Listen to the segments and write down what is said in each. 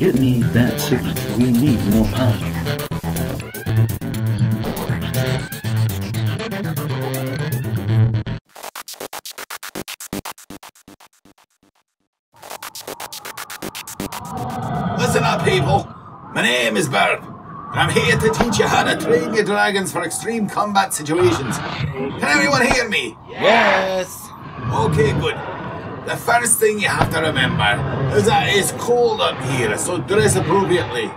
It needs that signal. We need more power. Listen up, people. My name is Bird, and I'm here to teach you how to train your dragons for extreme combat situations. Can everyone hear me? Yes! Okay, good. The first thing you have to remember is that it's cold up here, so dress appropriately.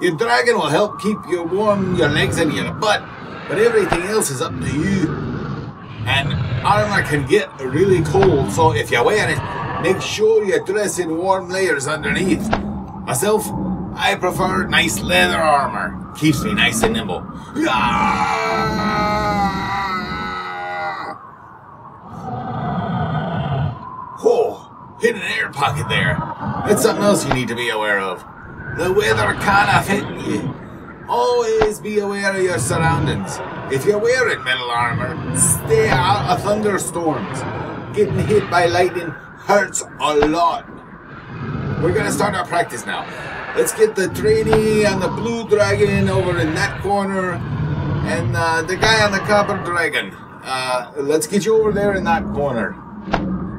Your dragon will help keep you warm, your legs and your butt, but everything else is up to you. And armor can get really cold, so if you wear it, make sure you dress in warm layers underneath. Myself, I prefer nice leather armor. Keeps me nice and nimble. Oh, hit an air pocket there. That's something else you need to be aware of. The weather can affect you. Always be aware of your surroundings. If you're wearing metal armor, stay out of thunderstorms. Getting hit by lightning hurts a lot. We're gonna start our practice now. Let's get the trainee on the blue dragon over in that corner, and the guy on the copper dragon. Let's get you over there in that corner.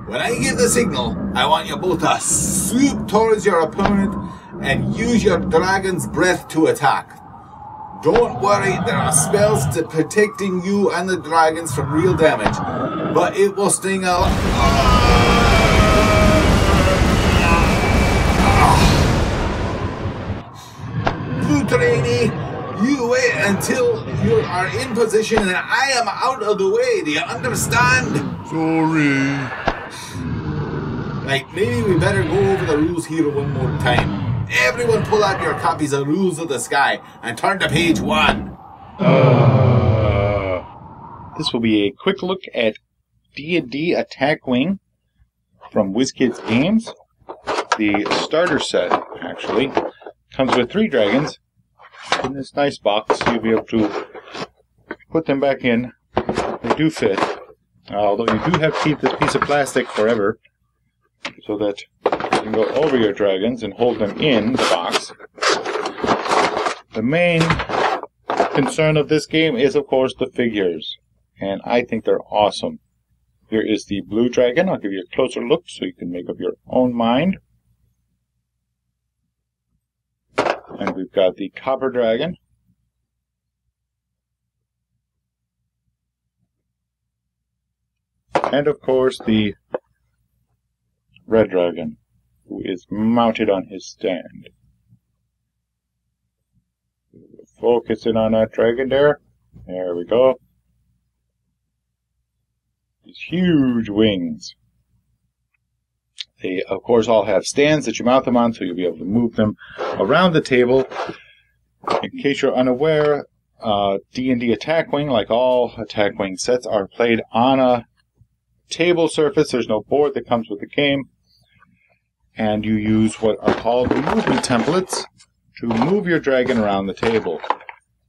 When I give the signal, I want you both to swoop towards your opponent and use your dragon's breath to attack. Don't worry, there are spells to protecting you and the dragons from real damage, but it will sting a lot. Trainee, you wait until you are in position and I am out of the way. Do you understand? Sorry. Like, maybe we better go over the rules here one more time. Everyone pull out your copies of Rules of the Sky and turn to page 1. This will be a quick look at D&D Attack Wing from WizKids Games. The starter set, actually, comes with 3 dragons. In this nice box, you'll be able to put them back in. They do fit, although you do have to keep this piece of plastic forever so that you can go over your dragons and hold them in the box. The main concern of this game is, of course, the figures, and I think they're awesome. Here is the blue dragon. I'll give you a closer look so you can make up your own mind. And we've got the copper dragon. And of course the red dragon, who is mounted on his stand. Focus in on that dragon there. There we go. These huge wings. They, of course, all have stands that you mount them on, so you'll be able to move them around the table. In case you're unaware, D&D Attack Wing, like all Attack Wing sets, are played on a table surface. There's no board that comes with the game. And you use what are called movement templates to move your dragon around the table.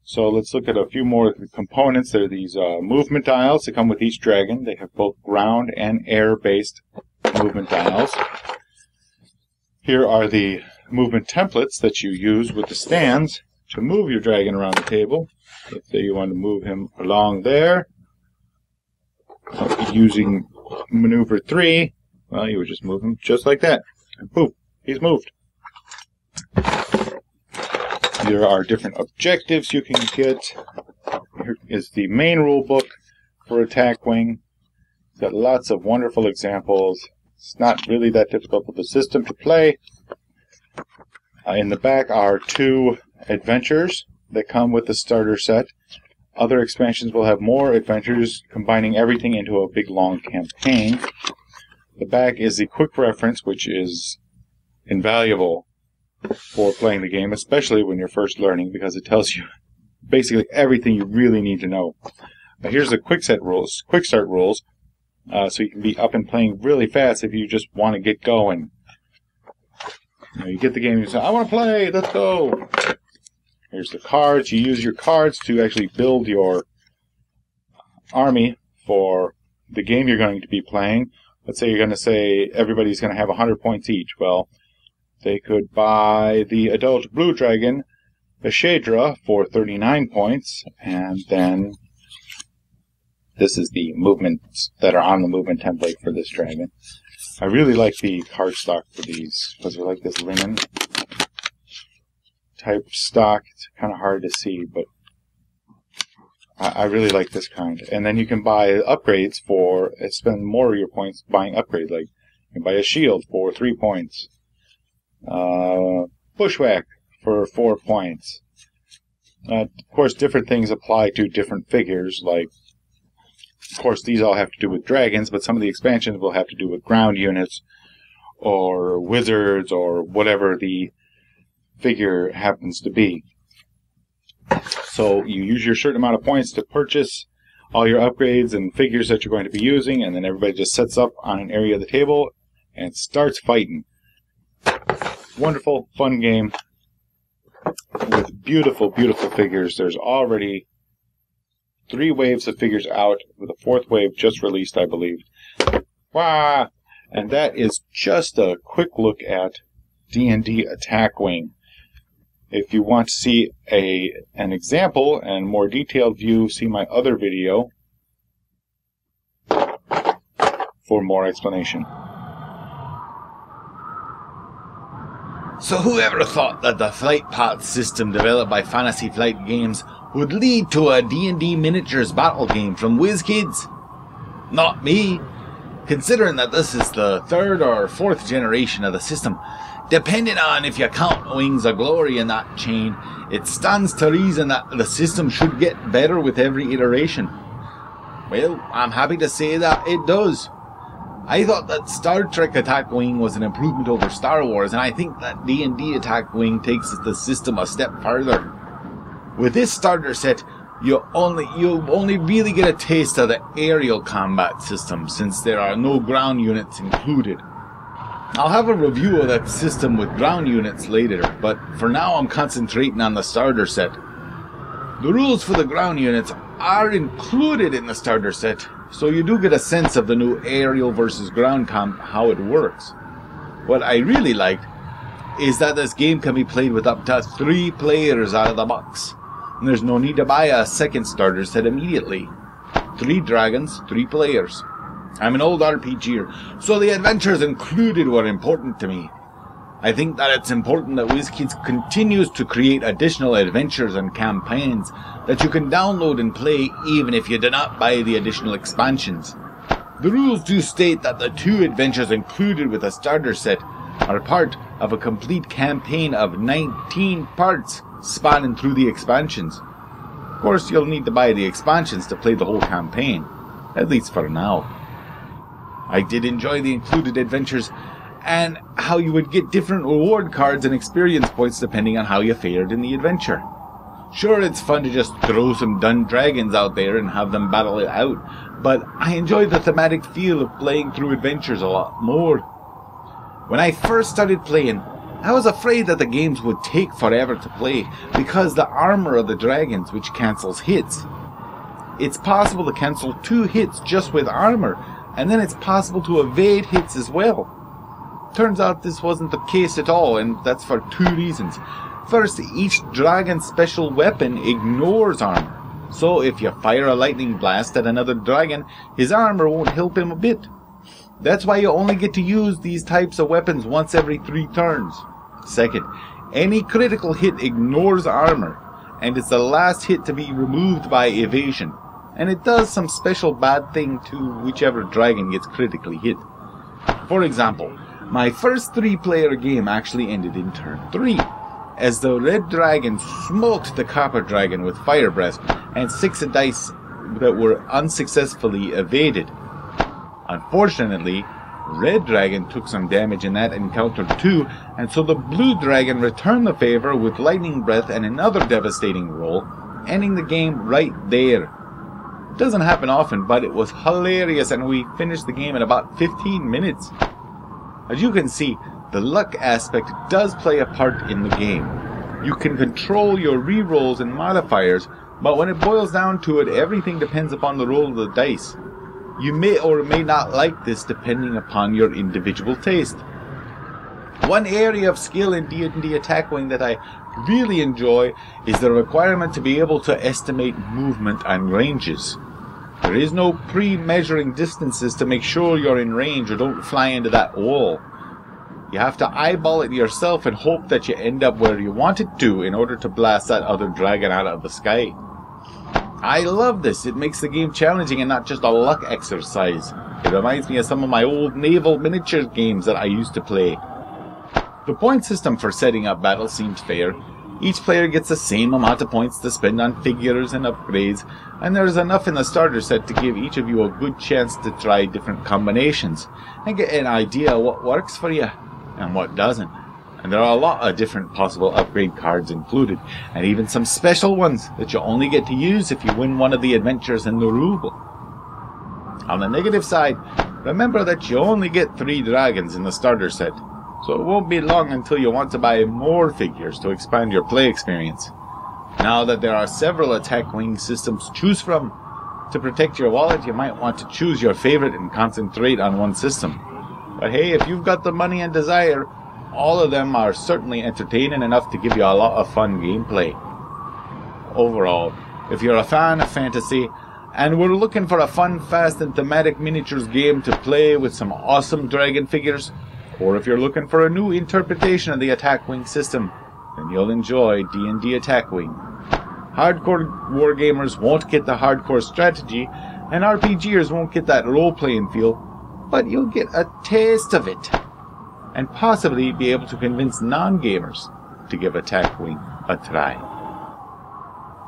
So let's look at a few more components. There are these movement dials that come with each dragon. They have both ground and air-based movement dials. Here are the movement templates that you use with the stands to move your dragon around the table. Let's say you want to move him along there. Using maneuver 3, well, you would just move him just like that. And poof, he's moved. There are different objectives you can get. Here is the main rule book for Attack Wing. It's got lots of wonderful examples. It's not really that difficult of a system to play. In the back are 2 adventures that come with the starter set. Other expansions will have more adventures, combining everything into a big long campaign. The back is the quick reference, which is invaluable for playing the game, especially when you're first learning, because it tells you basically everything you really need to know. Here's the quick start rules, so you can be up and playing really fast if you just want to get going. You get the game and you say, I want to play, let's go. Here's the cards. You use your cards to actually build your army for the game you're going to be playing. Let's say you're going to say everybody's going to have 100 points each. Well, They could buy the adult blue dragon, a Shedra, for 39 points, and then this is the movements that are on the movement template for this dragon. I really like the cardstock for these, because they're like this linen type stock. It's kind of hard to see, but I really like this kind. And then you can buy upgrades for, spend more of your points buying upgrades. Like, you can buy a shield for 3 points, bushwhack for 4 points. Of course, different things apply to different figures. Like, of course, these all have to do with dragons, but some of the expansions will have to do with ground units or wizards or whatever the figure happens to be. So you use your certain amount of points to purchase all your upgrades and figures that you're going to be using, and then everybody just sets up on an area of the table and starts fighting. Wonderful, fun game with beautiful, beautiful figures. There's already 3 waves of figures out, with a 4th wave just released, I believe. Wow! And that is just a quick look at D&D Attack Wing. If you want to see an example and more detailed view, see my other video for more explanation. So whoever thought that the flight pod system developed by Fantasy Flight Games would lead to a D&D miniatures battle game from WizKids? Not me. Considering that this is the 3rd or 4th generation of the system, depending on if you count Wings of Glory in that chain, it stands to reason that the system should get better with every iteration. Well, I'm happy to say that it does. I thought that Star Trek Attack Wing was an improvement over Star Wars, and I think that D&D Attack Wing takes the system a step further. With this starter set, you'll only really get a taste of the aerial combat system, since there are no ground units included. I'll have a review of that system with ground units later, but for now I'm concentrating on the starter set. The rules for the ground units are included in the starter set, so you do get a sense of the new aerial versus ground comp, how it works. What I really liked is that this game can be played with up to 3 players out of the box, and there's no need to buy a 2nd starter set immediately. 3 dragons, 3 players. I'm an old RPGer, so the adventures included were important to me. I think that it's important that WizKids continues to create additional adventures and campaigns that you can download and play even if you do not buy the additional expansions. The rules do state that the 2 adventures included with a starter set are part of a complete campaign of 19 parts spanning through the expansions. Of course, you'll need to buy the expansions to play the whole campaign, at least for now. I did enjoy the included adventures and how you would get different reward cards and experience points depending on how you fared in the adventure. Sure, it's fun to just throw some dun dragons out there and have them battle it out, but I enjoy the thematic feel of playing through adventures a lot more. When I first started playing, I was afraid that the games would take forever to play because the armor of the dragons, which cancels hits. It's possible to cancel 2 hits just with armor, and then it's possible to evade hits as well. Turns out this wasn't the case at all, and that's for 2 reasons. First, each dragon's special weapon ignores armor. So if you fire a lightning blast at another dragon, his armor won't help him a bit. That's why you only get to use these types of weapons once every 3 turns. Second, any critical hit ignores armor, and it's the last hit to be removed by evasion. And it does some special bad thing to whichever dragon gets critically hit. For example, my first 3-player game actually ended in turn 3, as the red dragon smoked the copper dragon with fire breath and 6 dice that were unsuccessfully evaded. Unfortunately, red dragon took some damage in that encounter too, and so the blue dragon returned the favor with lightning breath and another devastating roll, ending the game right there. Doesn't happen often, but it was hilarious, and we finished the game in about 15 minutes. As you can see, the luck aspect does play a part in the game. You can control your re-rolls and modifiers, but when it boils down to it, everything depends upon the roll of the dice. You may or may not like this depending upon your individual taste. One area of skill in D&D Attack Wing that I really enjoy is the requirement to be able to estimate movement and ranges. There is no pre-measuring distances to make sure you're in range or don't fly into that wall. You have to eyeball it yourself and hope that you end up where you want it to in order to blast that other dragon out of the sky. I love this. It makes the game challenging and not just a luck exercise. It reminds me of some of my old naval miniature games that I used to play. The point system for setting up battles seems fair. Each player gets the same amount of points to spend on figures and upgrades, and there is enough in the starter set to give each of you a good chance to try different combinations and get an idea of what works for you and what doesn't. And there are a lot of different possible upgrade cards included, and even some special ones that you only get to use if you win one of the adventures in the rulebook. On the negative side, remember that you only get 3 dragons in the starter set, so it won't be long until you want to buy more figures to expand your play experience. Now that there are several Attack Wing systems to choose from, to protect your wallet you might want to choose your favorite and concentrate on one system. But hey, if you've got the money and desire, all of them are certainly entertaining enough to give you a lot of fun gameplay. Overall, if you're a fan of fantasy and were looking for a fun, fast, and thematic miniatures game to play with some awesome dragon figures, or if you're looking for a new interpretation of the Attack Wing system, then you'll enjoy D&D Attack Wing. Hardcore wargamers won't get the hardcore strategy, and RPGers won't get that role-playing feel, but you'll get a taste of it, and possibly be able to convince non-gamers to give Attack Wing a try.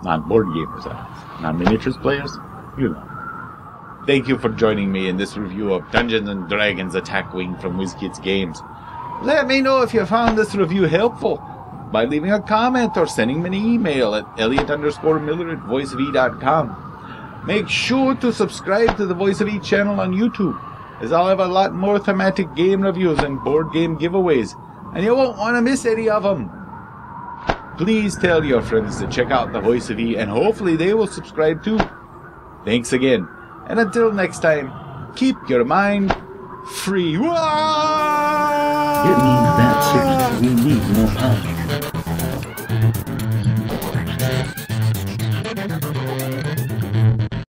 Non-board gamers, non-miniatures players, you know. Thank you for joining me in this review of Dungeons & Dragons Attack Wing from WizKids Games. Let me know if you found this review helpful by leaving a comment or sending me an email at elliot_miller@voiceofe.com. Make sure to subscribe to the Voice of E channel on YouTube, as I'll have a lot more thematic game reviews and board game giveaways, and you won't want to miss any of them. Please tell your friends to check out the Voice of E, and hopefully they will subscribe too. Thanks again, and until next time, keep your mind free. It means that seriously we need more power.